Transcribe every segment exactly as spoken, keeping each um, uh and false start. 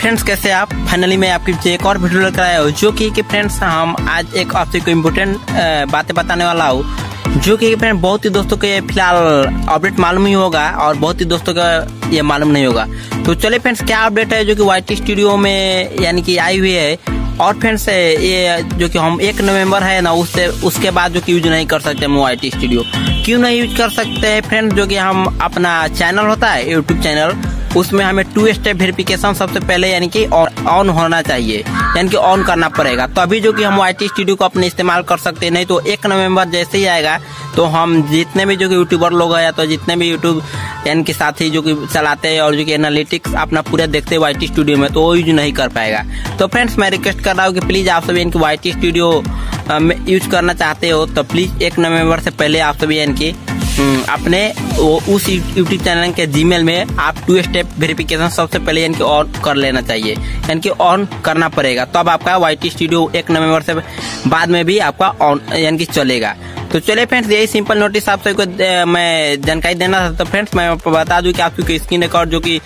Friends कैसे आप finally मैं आपके एक और वीडियो लेकर आया हूँ जो कि कि फ्रेंड्स हम आज एक आपसे कोई इम्पोर्टेंट बातें बताने वाला हूँ जो कि फ्रेंड बहुत ही दोस्तों के फिलहाल अपडेट मालूम ही होगा और बहुत ही दोस्तों का ये मालूम नहीं होगा। तो चलिए फ्रेंड्स क्या अपडेट है जो कि वाई टी स्टूडियो में यानी कि आई हुई है। और फ्रेंड्स ये जो कि हम एक नवंबर है ना उससे उसके बाद जो कि यूज नहीं कर सकते हम वाई टी स्टूडियो। क्यों नहीं यूज कर सकते हैं फ्रेंड्स? जो कि हम अपना चैनल होता है यूट्यूब चैनल उसमें हमें टू स्टेप वेरिफिकेशन सबसे पहले यानी कि ऑन होना चाहिए यानी कि ऑन करना पड़ेगा तभी जो कि हम वाई टी स्टूडियो को अपने इस्तेमाल कर सकते हैं। नहीं तो एक नवंबर जैसे ही आएगा तो हम जितने भी जो कि यूट्यूबर लोग हैं या तो जितने भी यूट्यूब यानी कि साथ ही जो कि चलाते हैं और जो कि एनालिटिक्स अपना पूरा देखते हैं वाई टी स्टूडियो में तो वो यूज नहीं कर पाएगा। तो फ्रेंड्स मैं रिक्वेस्ट कर रहा हूँ कि प्लीज़ आप सभी इनकी वाई टी स्टूडियो यूज करना चाहते हो तो प्लीज़ एक नवंबर से पहले आप सभी इनकी अपने वो उस यूट्यूब चैनल के जीमेल में आप टू स्टेप वेरिफिकेशन सबसे पहले यानी कि ऑन कर लेना चाहिए यानी कि ऑन करना पड़ेगा तब आपका वाई टी स्टूडियो एक नवंबर से बाद में भी आपका ऑन यानी कि चलेगा। तो चलिए फ्रेंड्स यही सिंपल नोटिस आप सबको मैं जानकारी देना था। तो फ्रेंड्स मैं आपको बता दूं कि आपकी कोई स्क्रीन रिकॉर्ड जो कि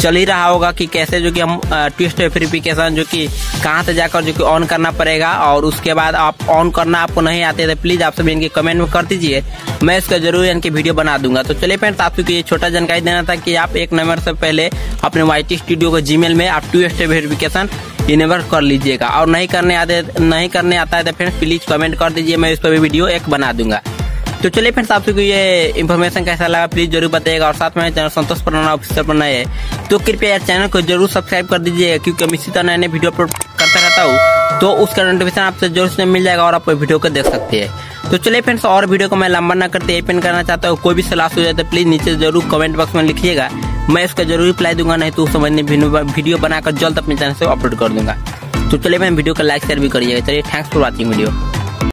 चल ही रहा होगा कि कैसे जो कि हम टू स्टेप वेरिफिकेशन जो कि कहां से जाकर जो कि ऑन करना पड़ेगा और उसके बाद आप ऑन करना आपको नहीं आते थे प्लीज़ आप सभी इनके कमेंट में कर दीजिए, मैं इसका जरूर इनकी वीडियो बना दूंगा। तो चलिए फ्रेंड्स आपको ये छोटा जानकारी देना था कि आप एक नंबर से पहले अपने वाई टी स्टूडियो को जीमेल में आप टू स्टेप वेरिफिकेशन इनेबल कर लीजिएगा और नहीं करने आते नहीं करने आता है तो फ्रेंड्स प्लीज़ कमेंट कर दीजिए, मैं उस पर भी वीडियो एक बना दूंगा। तो चलिए फ्रेंड्स आप सबको ये इन्फॉर्मेशन कैसा लगा प्लीज़ जरूर बताइएगा और साथ में चैनल संतोष प्रणाम ऑफिसर बनाए है तो कृपया यार चैनल को जरूर सब्सक्राइब कर दीजिएगा क्योंकि हम इसी तरह नए नए वीडियो अपलोड करता रहता हूँ तो उसका नोटिफिकेशन आपसे जरूर से मिल जाएगा और आप वीडियो को देख सकते हैं। तो चलिए फ्रेंड्स और वीडियो को मैं लंबा ना करते ओपन करना चाहता हूँ। कोई भी सलाह हो जाए तो प्लीज़ नीचे जरूर कमेंट बॉक्स में लिखिएगा, मैं इसका जरूर रिप्लाई दूंगा नहीं तो समझने वीडियो बनाकर जल्द अपने चैनल से अपलोड कर दूंगा। तो चलिए मैं वीडियो को लाइक शेयर भी करिएगा। चलिए थैंक्स फॉर वॉचिंग वीडियो।